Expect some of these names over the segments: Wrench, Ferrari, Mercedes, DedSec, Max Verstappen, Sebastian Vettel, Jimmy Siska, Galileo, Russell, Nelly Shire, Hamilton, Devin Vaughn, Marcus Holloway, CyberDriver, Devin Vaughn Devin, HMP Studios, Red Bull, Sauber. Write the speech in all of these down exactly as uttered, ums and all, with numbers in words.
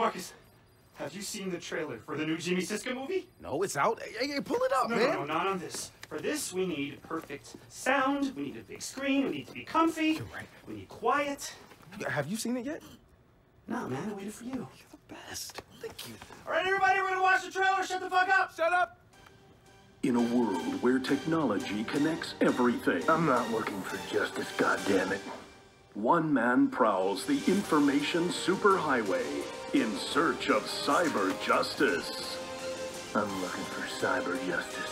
Marcus, have you seen the trailer for the new Jimmy Siska movie? No, it's out. Hey, hey, pull it up, no, man. No, no, not on this. For this, we need perfect sound, we need a big screen, we need to be comfy, you're right. We need quiet. Have you seen it yet? No, man, I waited for you. You're the best. Thank you. All right, everybody, we're gonna watch the trailer. Shut the fuck up. Shut up. In a world where technology connects everything. I'm not looking for justice, goddammit. One man prowls the information superhighway in search of cyber justice. I'm looking for cyber justice.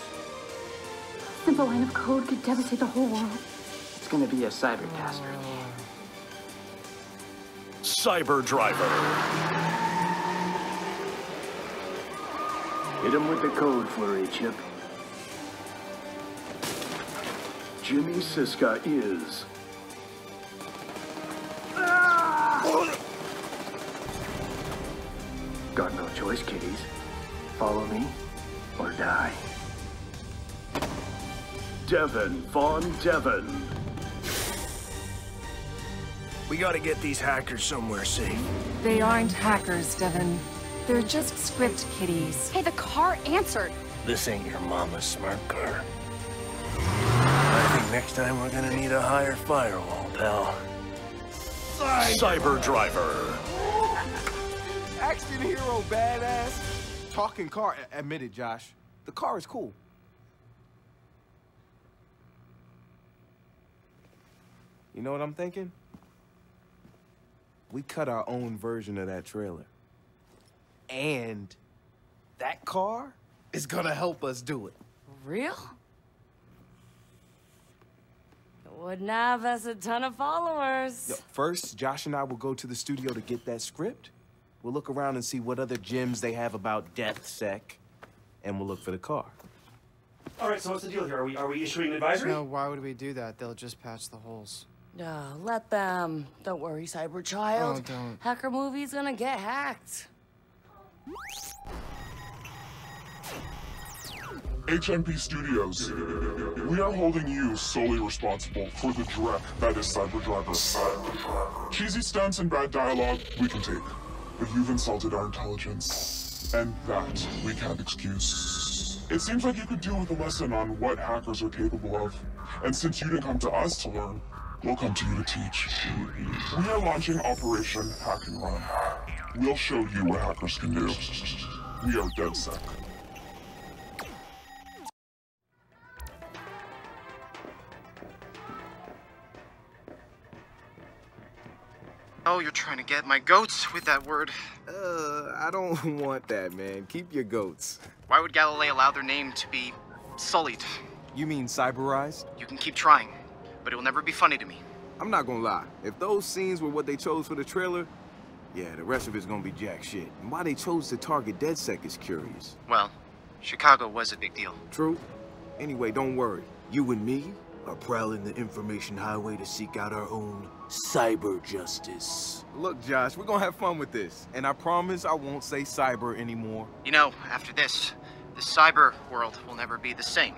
A simple line of code could devastate the whole world. It's gonna be a cyber catastrophe. CyberDriver. Hit him with the code flurry, Chip. Jimmy Siska is... Got no choice, kiddies. Follow me or die. Devin Vaughn Devin. We gotta get these hackers somewhere safe. They aren't hackers, Devin. They're just script kiddies. Hey, the car answered. This ain't your mama's smart car. I think next time we're gonna need a higher firewall, pal. CyberDriver. Action hero, badass. Talking car, admit it, Josh. The car is cool. You know what I'm thinking? We cut our own version of that trailer. And that car is gonna help us do it. For real? Wouldn't have us a ton of followers. Yo, first, Josh and I will go to the studio to get that script. We'll look around and see what other gems they have about DedSec, and we'll look for the car. All right, so what's the deal here? Are we are we issuing advisory? No, why would we do that? They'll just patch the holes. No, oh, let them. Don't worry, Cyber Child. Oh, don't. Hacker movie's gonna get hacked. H M P Studios, we are holding you solely responsible for the dreck that is CyberDriver. Cyber Cheesy stunts and bad dialogue, we can take. But you've insulted our intelligence, and that we can't excuse. It seems like you could do with a lesson on what hackers are capable of. And since you didn't come to us to learn, we'll come to you to teach. We are launching Operation Hack and Run. We'll show you what hackers can do. We are DedSec. Oh, you're trying to get my goats with that word. Uh, I don't want that, man. Keep your goats. Why would Galileo allow their name to be sullied? You mean cyberized? You can keep trying, but it will never be funny to me. I'm not gonna lie. If those scenes were what they chose for the trailer, yeah, the rest of it's gonna be jack shit. And why they chose to target DedSec is curious. Well, Chicago was a big deal. True. Anyway, don't worry. You and me are prowling the information highway to seek out our own cyber justice. Look, Josh, we're gonna have fun with this, and I promise I won't say cyber anymore. You know, after this, the cyber world will never be the same.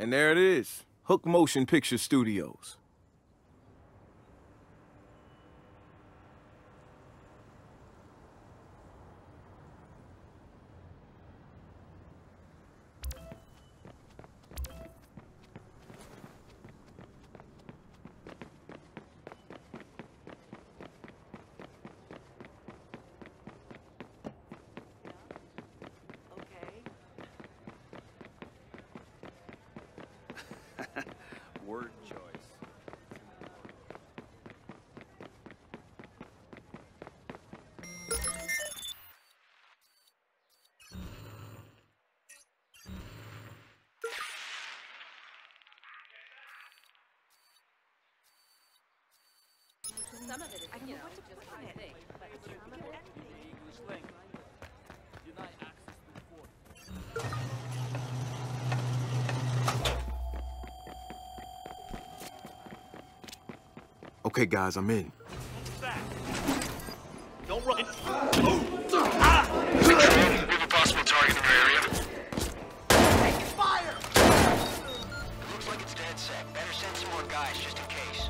And there it is, Hook Motion Picture Studios. word choice. Some of it is, I don't you know, know what to just put on it. Thing, but it's not anything. English language. Deny access to the force. Okay, guys, I'm in. Don't run. We have a possible target in our area. Fire! It looks like it's DedSec. Better send some more guys just in case.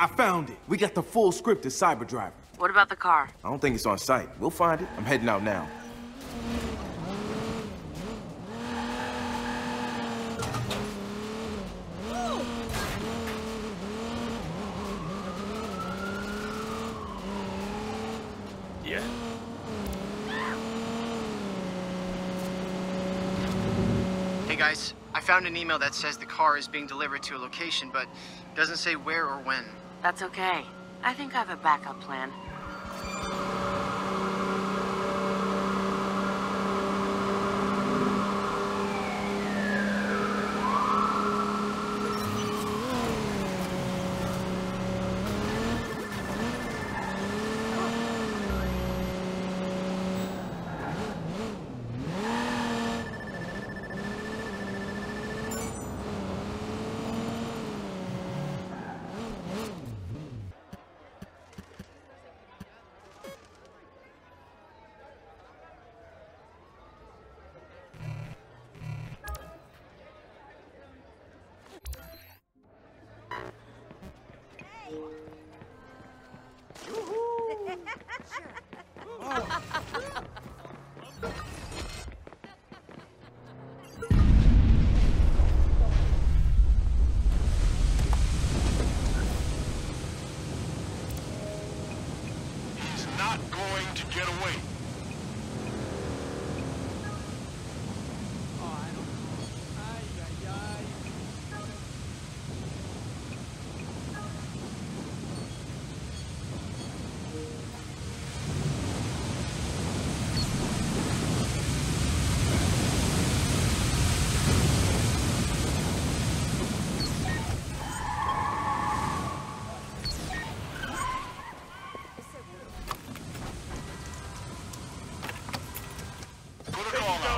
I found it. We got the full script of CyberDriver. What about the car? I don't think it's on site. We'll find it. I'm heading out now. Yeah. Hey guys, I found an email that says the car is being delivered to a location, but doesn't say where or when. That's okay. I think I have a backup plan.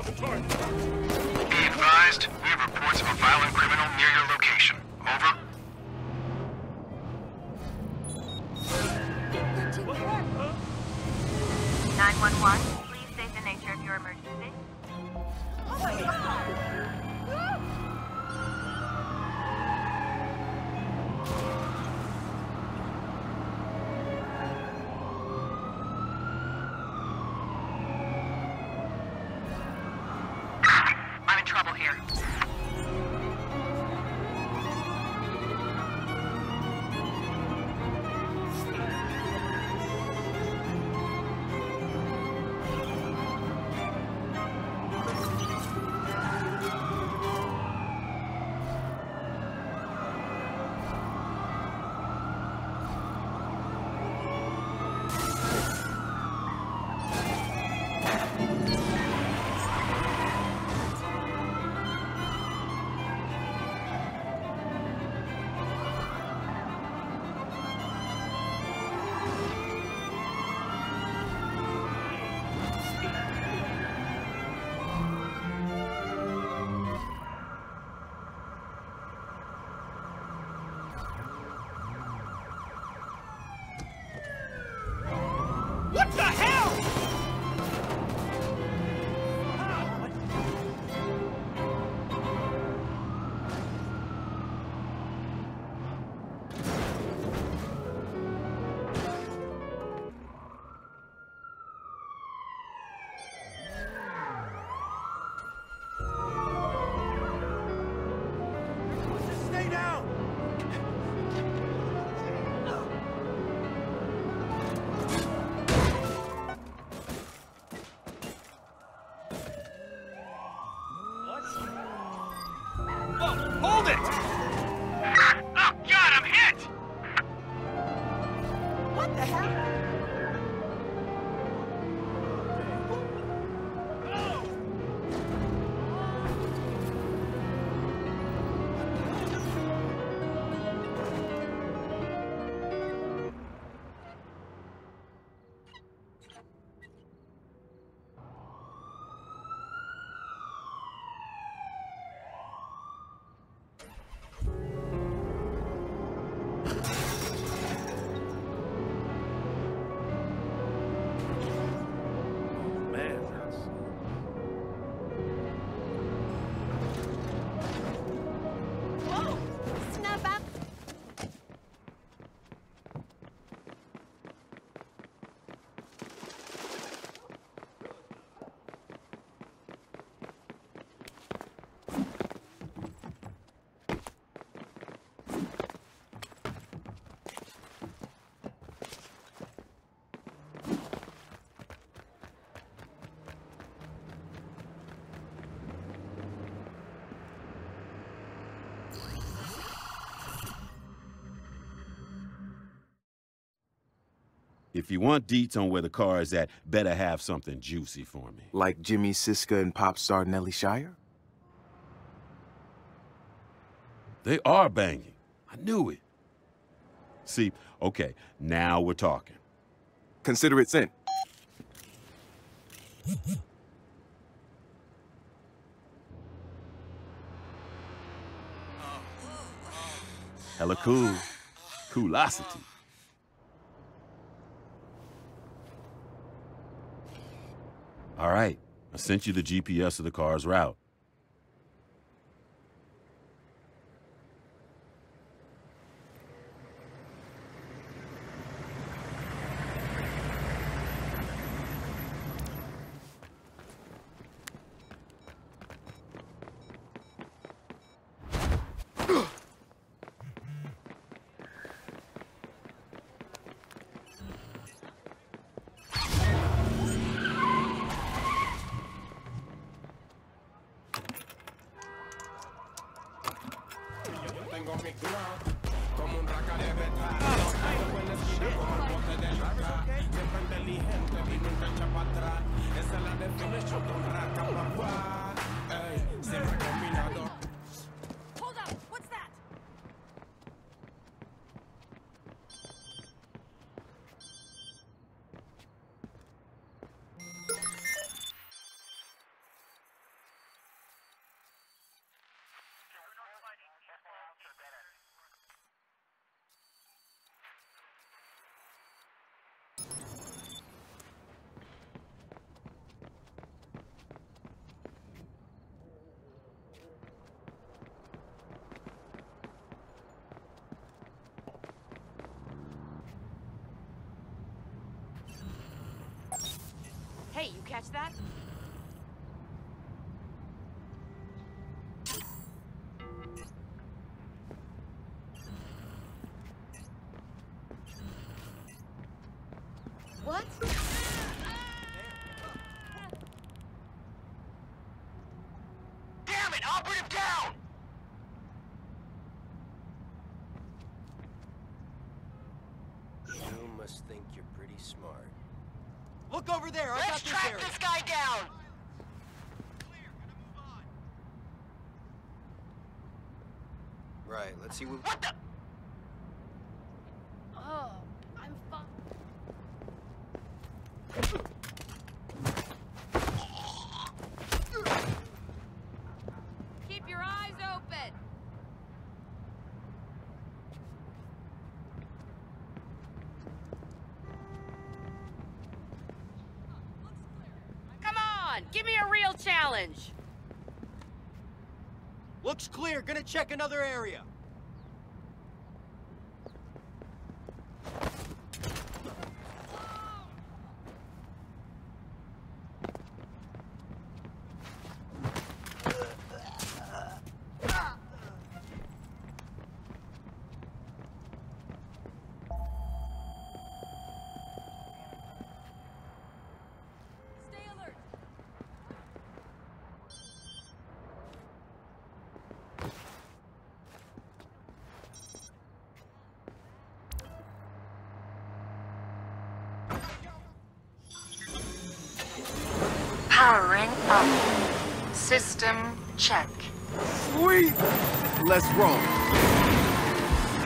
repository. Be advised, we have reports of a violent criminal near your location. Over. nine one one, please state the nature of your emergency. Oh my God! Trouble here. What the hell? If you want deets on where the car is at, better have something juicy for me. Like Jimmy Siska and pop star Nelly Shire? They are banging. I knew it. See, okay, now we're talking. Consider it sent. Hella cool. Coolosity. All right, I sent you the G P S of the car's route. Hey, you catch that? What? Damn it! Operative down! You must think you're pretty smart. Look over there! I got this area! Let's track this guy down! Clear. Gonna move on. Right, let's see what- What the- Oh, I'm fucked. Keep your eyes open! Give me a real challenge! Looks clear. Gonna check another area. Powering up. System check. Sweet! Let's roll.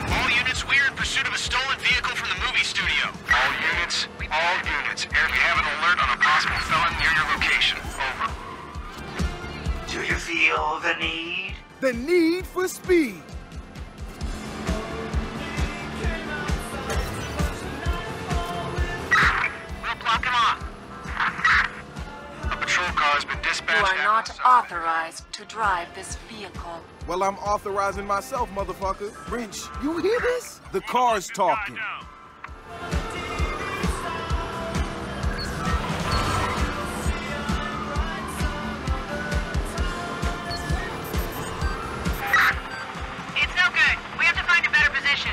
All units, we are in pursuit of a stolen vehicle from the movie studio. All units, all units. Eric, we have an alert on a possible felon near your location. Over. Do you feel the need? The need for speed. We'll block him off. You are not authorized to drive this vehicle. Well, I'm authorizing myself, motherfucker. Wrench, you hear this? The car's talking. It's no good. We have to find a better position.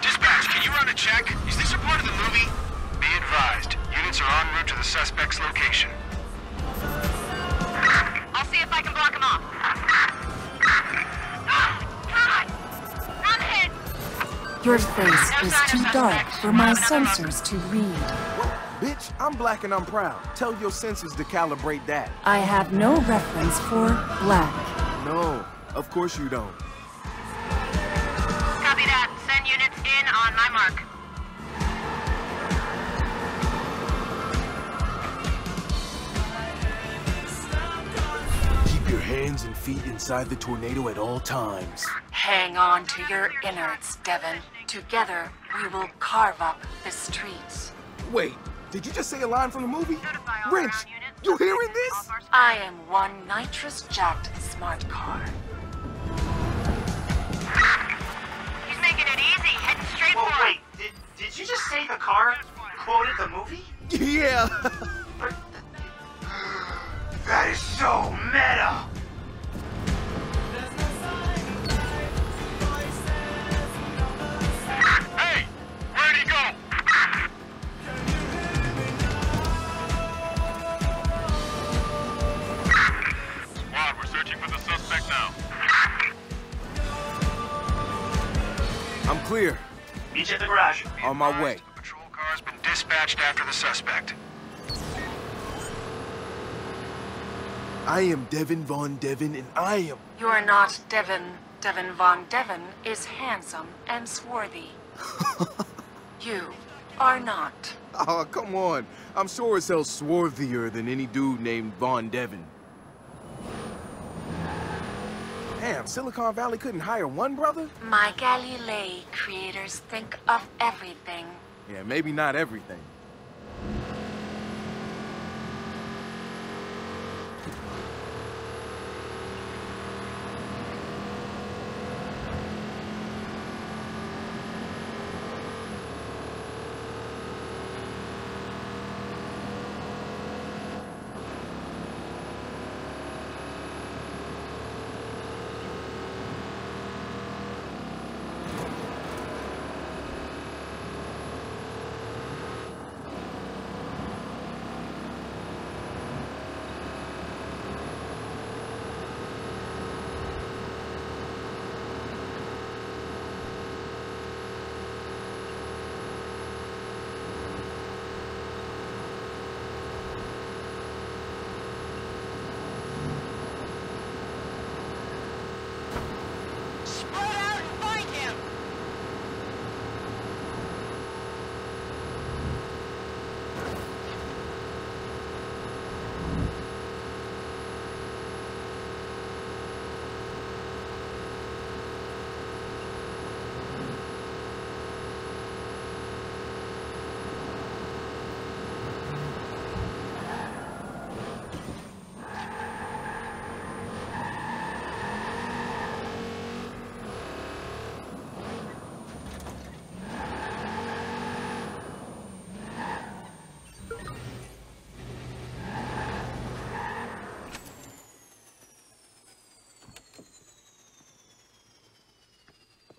Dispatch, can you run a check? Is this a part of the movie? Be advised, units are en route to the suspect's location. I'll see if I can block him off. Oh, I'm hit. Your face is too dark for my sensors to read. Well, bitch, I'm black and I'm proud. Tell your sensors to calibrate that. I have no reference for black. No, of course you don't. Copy that. Send units in on my mark. Hands and feet inside the tornado at all times. Hang on to your innards, Devin. Together, we will carve up the streets. Wait, did you just say a line from the movie? Wrench, you hearing this? I am one nitrous-jacked smart car. He's making it easy, heading straight for him. Wait, did, did you just say the car quoted the movie? Yeah. That is so meta! Hey! Where'd he go? Squad, we're searching for the suspect now. I'm clear. Meet you at the garage. On my way. The patrol car's been dispatched after the suspect. I am Devin Vaughn Devin, and I am... You are not Devin. Devin Vaughn Devin is handsome and swarthy. You are not. Oh, come on. I'm sure it's hell swarthier than any dude named Vaughn Devin. Damn, Silicon Valley couldn't hire one brother? My Galileo creators think of everything. Yeah, maybe not everything.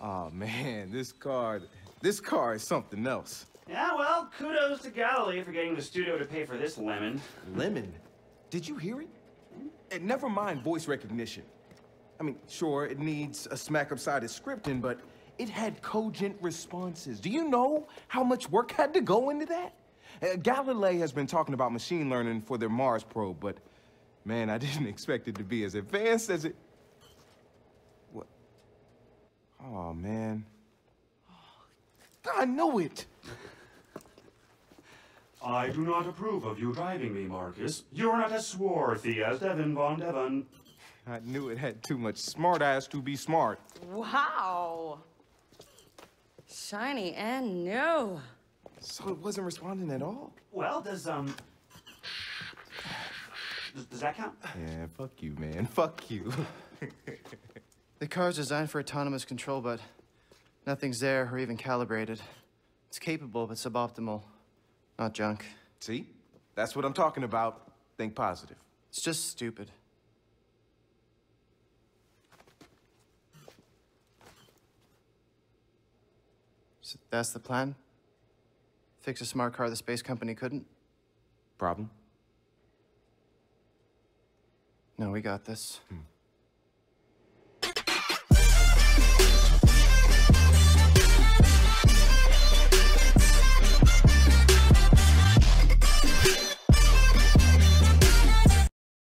Oh man, this car, this car is something else. Yeah, well, kudos to Galileo for getting the studio to pay for this lemon. Lemon? Did you hear it? And never mind voice recognition. I mean, sure, it needs a smack upside his scripting, but it had cogent responses. Do you know how much work had to go into that? Uh, Galileo has been talking about machine learning for their Mars probe, but man, I didn't expect it to be as advanced as it... What? Oh, man. I know it! I do not approve of you driving me, Marcus. You're not as swarthy as Devin Vaughn Devon. I knew it had too much smartass to be smart. Wow! Shiny and new. So it wasn't responding at all? Well, does, um... Does, does that count? Yeah, fuck you, man. Fuck you. The car's designed for autonomous control, but nothing's there or even calibrated. It's capable, but suboptimal. Not junk. See? That's what I'm talking about. Think positive. It's just stupid. So that's the plan? Fix a smart car the space company couldn't? Problem? No, we got this. Hmm.